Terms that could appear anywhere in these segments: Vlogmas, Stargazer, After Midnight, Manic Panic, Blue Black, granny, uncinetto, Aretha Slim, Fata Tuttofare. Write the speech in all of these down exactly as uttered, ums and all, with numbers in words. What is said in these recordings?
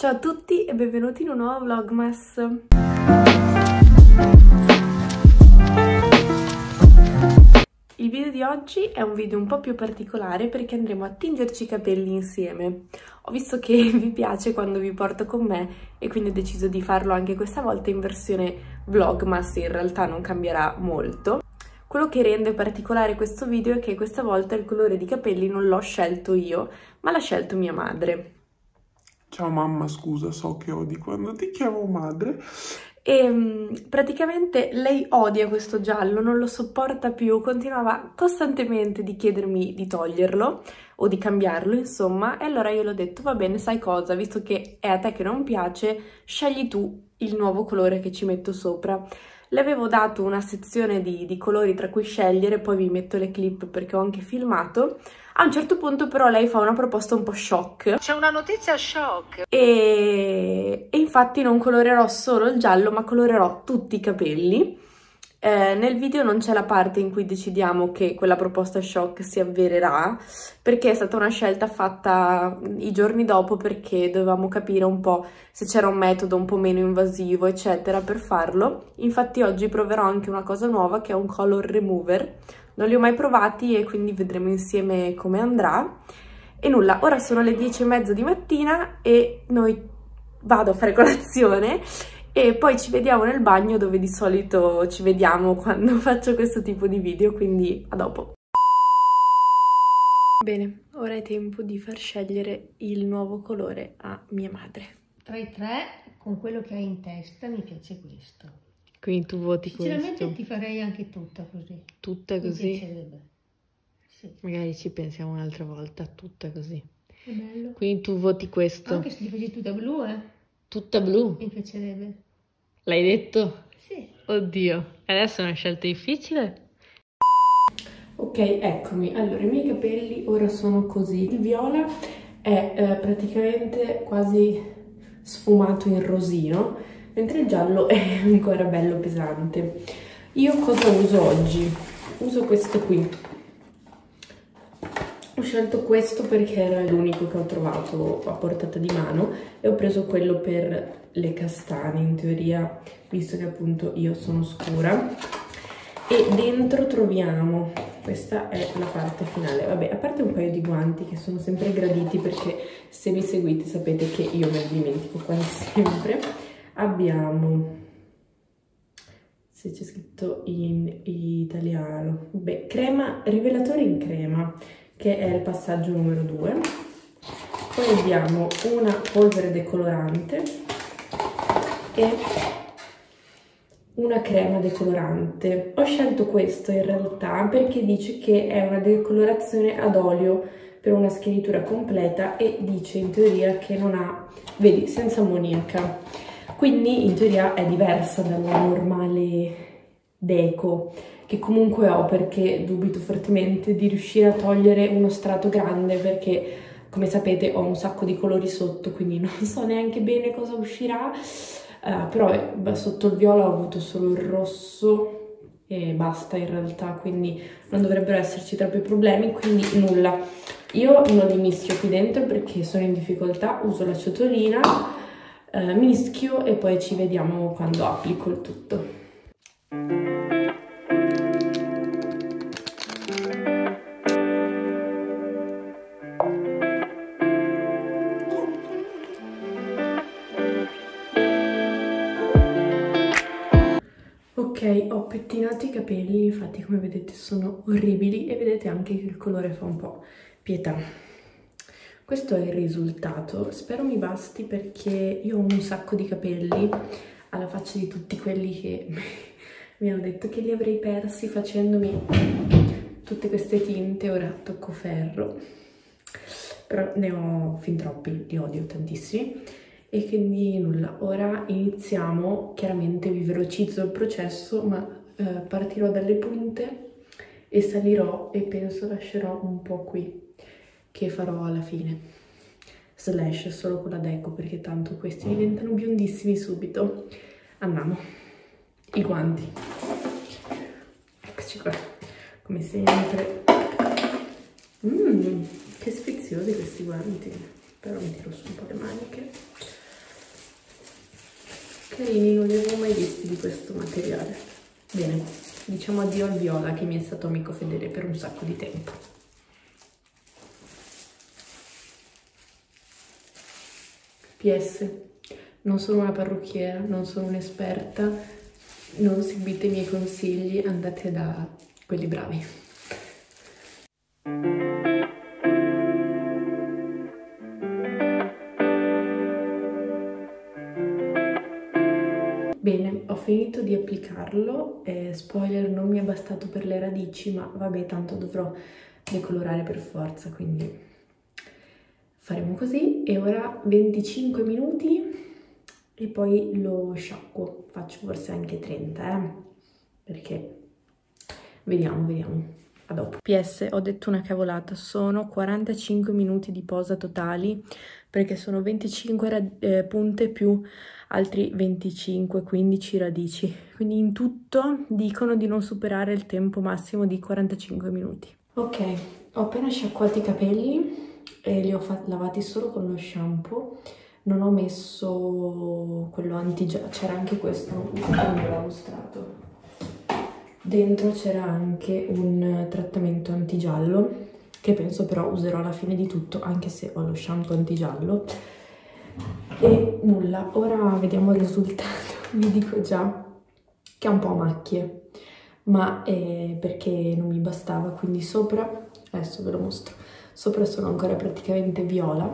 Ciao a tutti e benvenuti in un nuovo Vlogmas. Il video di oggi è un video un po' più particolare perché andremo a tingerci i capelli insieme. Ho visto che vi piace quando vi porto con me e quindi ho deciso di farlo anche questa volta in versione Vlogmas, in realtà non cambierà molto. Quello che rende particolare questo video è che questa volta il colore di capelli non l'ho scelto io, ma l'ha scelto mia madre. Ciao mamma, scusa, so che odi quando ti chiamo madre. E praticamente lei odia questo giallo, non lo sopporta più, continuava costantemente di chiedermi di toglierlo o di cambiarlo, insomma, e allora io le ho detto, va bene, sai cosa, visto che è a te che non piace, scegli tu il nuovo colore che ci metto sopra. Le avevo dato una sezione di, di colori tra cui scegliere, poi vi metto le clip perché ho anche filmato. A un certo punto però lei fa una proposta un po' shock. C'è una notizia shock! E, e infatti non colorerò solo il giallo, ma colorerò tutti i capelli. Eh, nel video non c'è la parte in cui decidiamo che quella proposta shock si avvererà, perché è stata una scelta fatta i giorni dopo perché dovevamo capire un po' se c'era un metodo un po' meno invasivo eccetera per farlo. Infatti oggi proverò anche una cosa nuova che è un color remover, non li ho mai provati e quindi vedremo insieme come andrà. E nulla, ora sono le dieci e mezza di mattina e noi vado a fare colazione e poi ci vediamo nel bagno dove di solito ci vediamo quando faccio questo tipo di video, quindi a dopo. Bene, ora è tempo di far scegliere il nuovo colore a mia madre. Tra i tre, con quello che hai in testa, mi piace questo. Quindi tu voti sinceramente questo? Sinceramente ti farei anche tutta così. Tutta così? Mi piacerebbe. Sì. Magari ci pensiamo un'altra volta, tutta così. È bello. Quindi tu voti questo? Anche se ti facessi tutta blu, eh? Tutta blu? Mi piacerebbe. L'hai detto? Sì. Oddio, adesso è una scelta difficile. Ok, eccomi. Allora, i miei capelli ora sono così. Il viola è eh, praticamente quasi sfumato in rosino, mentre il giallo è ancora bello pesante. Io cosa uso oggi? Uso questo qui. Ho scelto questo perché era l'unico che ho trovato a portata di mano e ho preso quello per le castagne in teoria, visto che appunto io sono scura. E dentro troviamo, questa è la parte finale, vabbè, a parte un paio di guanti che sono sempre graditi perché se mi seguite sapete che io me li dimentico quasi sempre. Abbiamo, se c'è scritto in italiano, beh, crema, rivelatore in crema, che è il passaggio numero due. Poi abbiamo una polvere decolorante e una crema decolorante. Ho scelto questo in realtà perché dice che è una decolorazione ad olio per una schiaritura completa e dice in teoria che non ha, vedi, senza ammoniaca. Quindi in teoria è diversa dalla normale deco che comunque ho, perché dubito fortemente di riuscire a togliere uno strato grande perché, come sapete, ho un sacco di colori sotto, quindi non so neanche bene cosa uscirà. Uh, però beh, sotto il viola ho avuto solo il rosso e basta in realtà, quindi non dovrebbero esserci troppi problemi, quindi nulla. Io non li mischio qui dentro perché sono in difficoltà, uso la ciotolina, uh, mischio e poi ci vediamo quando applico il tutto. Ok, ho pettinato i capelli, infatti come vedete sono orribili e vedete anche che il colore fa un po' pietà. Questo è il risultato, spero mi basti perché io ho un sacco di capelli, alla faccia di tutti quelli che mi hanno detto che li avrei persi facendomi tutte queste tinte. Ora tocco ferro, però ne ho fin troppi, li odio tantissimi. E quindi nulla, ora iniziamo, chiaramente vi velocizzo il processo, ma eh, partirò dalle punte e salirò e penso lascerò un po' qui, che farò alla fine, slash solo con la deco perché tanto questi diventano biondissimi subito. Andiamo, i guanti, eccoci qua, come sempre, mm, che sfiziosi questi guanti, però mi tiro su un po' le maniche. carini, non li avevo mai visti di questo materiale. Bene, diciamo addio al viola che mi è stato amico fedele per un sacco di tempo. P S. Non sono una parrucchiera, non sono un'esperta, non seguite i miei consigli, andate da quelli bravi. Bene, ho finito di applicarlo, eh, spoiler, non mi è bastato per le radici, ma vabbè, tanto dovrò decolorare per forza, quindi faremo così. E ora venticinque minuti e poi lo sciacquo, faccio forse anche trenta, eh, perché vediamo, vediamo, a dopo. P S, ho detto una cavolata, sono quarantacinque minuti di posa totali, perché sono venticinque eh, punte più altri venticinque quindici radici, quindi in tutto dicono di non superare il tempo massimo di quarantacinque minuti. Ok, ho appena sciacquato i capelli e li ho lavati solo con lo shampoo, non ho messo quello antigia, c'era anche questo, non ve l'ho mostrato, dentro c'era anche un trattamento antigiallo che penso però userò alla fine di tutto, anche se ho lo shampoo antigiallo. E nulla, ora vediamo il risultato. Vi dico già che ha un po' macchie, ma eh, perché non mi bastava, quindi sopra, adesso ve lo mostro, sopra sono ancora praticamente viola,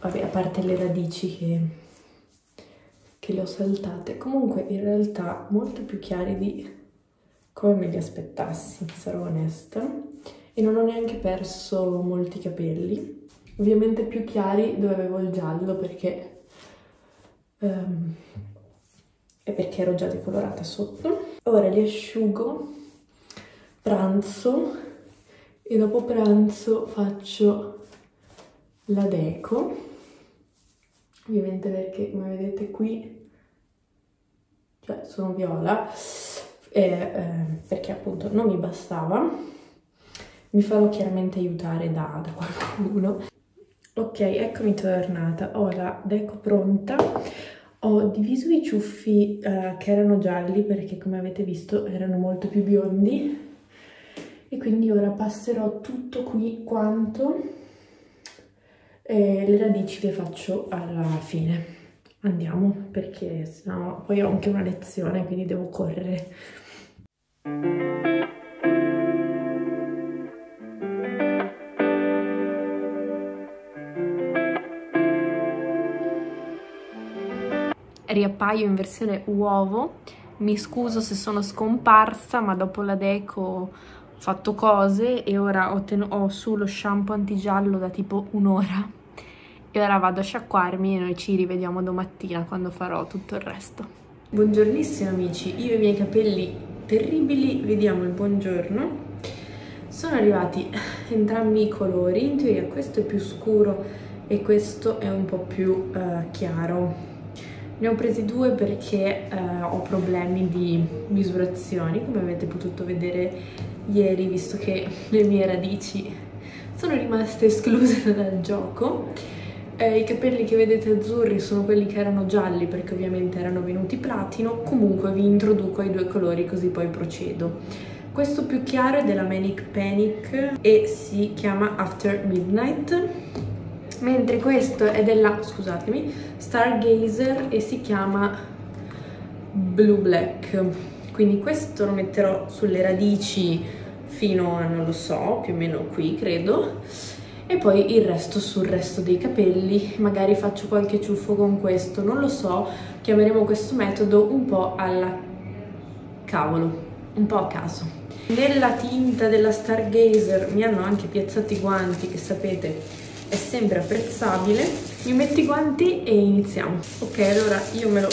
vabbè, a parte le radici che, che le ho saltate, comunque in realtà molto più chiari di come me li aspettassi, sarò onesta, e non ho neanche perso molti capelli. Ovviamente più chiari dove avevo il giallo, perché um, è perché ero già decolorata sotto. Ora li asciugo, pranzo, e dopo pranzo faccio la deco. Ovviamente perché, come vedete qui, cioè sono viola, e, eh, perché appunto non mi bastava. Mi farò chiaramente aiutare da, da qualcuno. Ok, eccomi tornata, ho la deco pronta, ho diviso i ciuffi uh, che erano gialli perché, come avete visto, erano molto più biondi, e quindi ora passerò tutto qui quanto, e le radici le faccio alla fine. Andiamo, perché sennò poi ho anche una lezione, quindi devo correre. Riappaio in versione uovo, mi scuso se sono scomparsa, ma dopo la deco ho fatto cose e ora ho, ho solo shampoo antigiallo da tipo un'ora, e ora vado a sciacquarmi e noi ci rivediamo domattina quando farò tutto il resto. Buongiornissimi amici, io e i miei capelli terribili vi diamo il buongiorno. Sono arrivati entrambi i colori, in teoria questo è più scuro e questo è un po' più uh, chiaro. Ne ho presi due perché eh, ho problemi di misurazioni, come avete potuto vedere ieri, visto che le mie radici sono rimaste escluse dal gioco. Eh, i capelli che vedete azzurri sono quelli che erano gialli, perché ovviamente erano venuti platino. Comunque vi introduco ai due colori, così poi procedo. Questo più chiaro è della Manic Panic e si chiama After Midnight. Mentre questo è della, scusatemi, Stargazer e si chiama Blue Black. Quindi questo lo metterò sulle radici fino a, non lo so, più o meno qui credo, e poi il resto sul resto dei capelli. Magari faccio qualche ciuffo con questo, non lo so, chiameremo questo metodo un po' alla cavolo, un po' a caso. Nella tinta della Stargazer mi hanno anche piazzato i guanti, che sapete è sempre apprezzabile. Mi metto i guanti e iniziamo. Ok, allora io me lo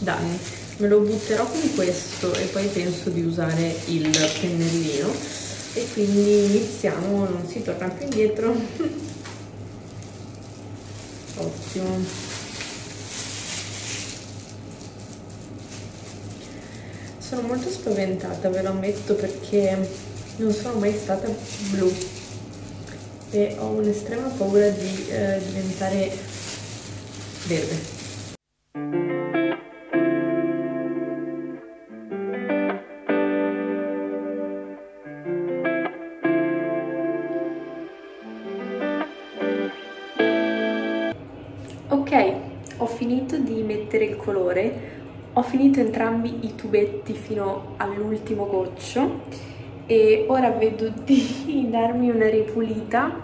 danni, me lo butterò con questo e poi penso di usare il pennellino, e quindi iniziamo, non si torna più indietro. Ottimo. Sono molto spaventata, ve lo ammetto, perché non sono mai stata blu e ho un'estrema paura di eh, diventare verde. Ok, ho finito di mettere il colore, ho finito entrambi i tubetti fino all'ultimo goccio e ora vedo di darmi una ripulita.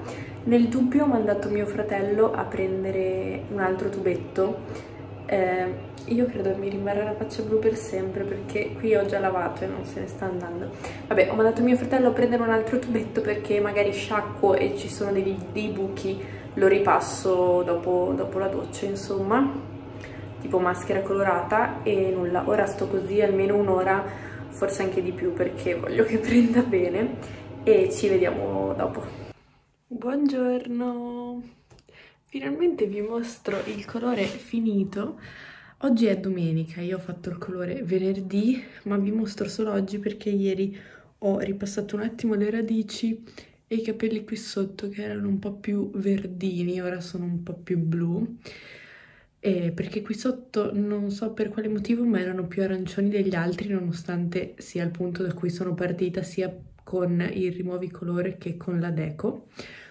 Nel dubbio ho mandato mio fratello a prendere un altro tubetto. Eh, io credo mi rimarrà la faccia blu per sempre, perché qui ho già lavato e non se ne sta andando. Vabbè, ho mandato mio fratello a prendere un altro tubetto perché magari sciacquo e ci sono dei, dei buchi, lo ripasso dopo, dopo la doccia, insomma, tipo maschera colorata e nulla. Ora sto così almeno un'ora, forse anche di più, perché voglio che prenda bene e ci vediamo dopo. Buongiorno! Finalmente vi mostro il colore finito. Oggi è domenica, io ho fatto il colore venerdì, ma vi mostro solo oggi perché ieri ho ripassato un attimo le radici e i capelli qui sotto che erano un po' più verdini, ora sono un po' più blu, e perché qui sotto non so per quale motivo ma erano più arancioni degli altri, nonostante sia il punto da cui sono partita sia con il rimuovi colore che con la deco.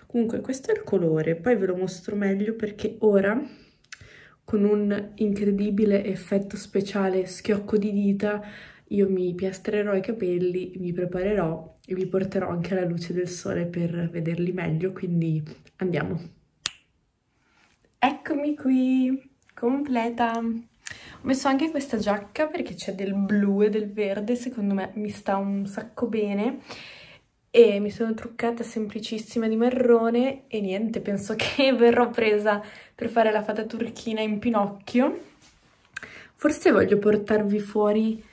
Comunque questo è il colore, poi ve lo mostro meglio perché ora con un incredibile effetto speciale schiocco di dita io mi piastrerò i capelli, mi preparerò e vi porterò anche alla luce del sole per vederli meglio, quindi andiamo. Eccomi qui, completa! Ho messo anche questa giacca perché c'è del blu e del verde, secondo me mi sta un sacco bene. E mi sono truccata semplicissima di marrone e niente, penso che verrò presa per fare la fata turchina in Pinocchio. Forse voglio portarvi fuori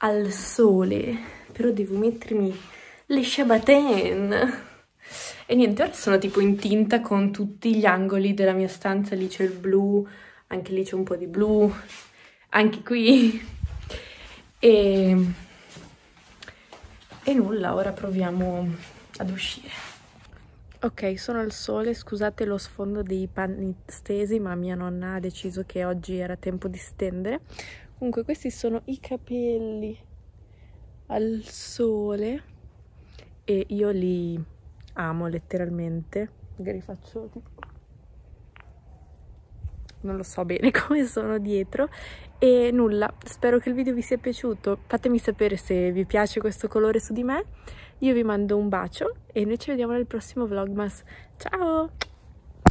al sole, però devo mettermi le ciabatin. E niente, ora sono tipo in tinta con tutti gli angoli della mia stanza, lì c'è il blu, anche lì c'è un po' di blu, anche qui. E... E nulla, ora proviamo ad uscire. Ok, sono al sole, scusate lo sfondo dei panni stesi, ma mia nonna ha deciso che oggi era tempo di stendere. Comunque questi sono i capelli al sole e io li amo letteralmente. Magari faccio tipo... non lo so bene come sono dietro. E nulla, spero che il video vi sia piaciuto, fatemi sapere se vi piace questo colore su di me, io vi mando un bacio e noi ci vediamo nel prossimo Vlogmas, ciao!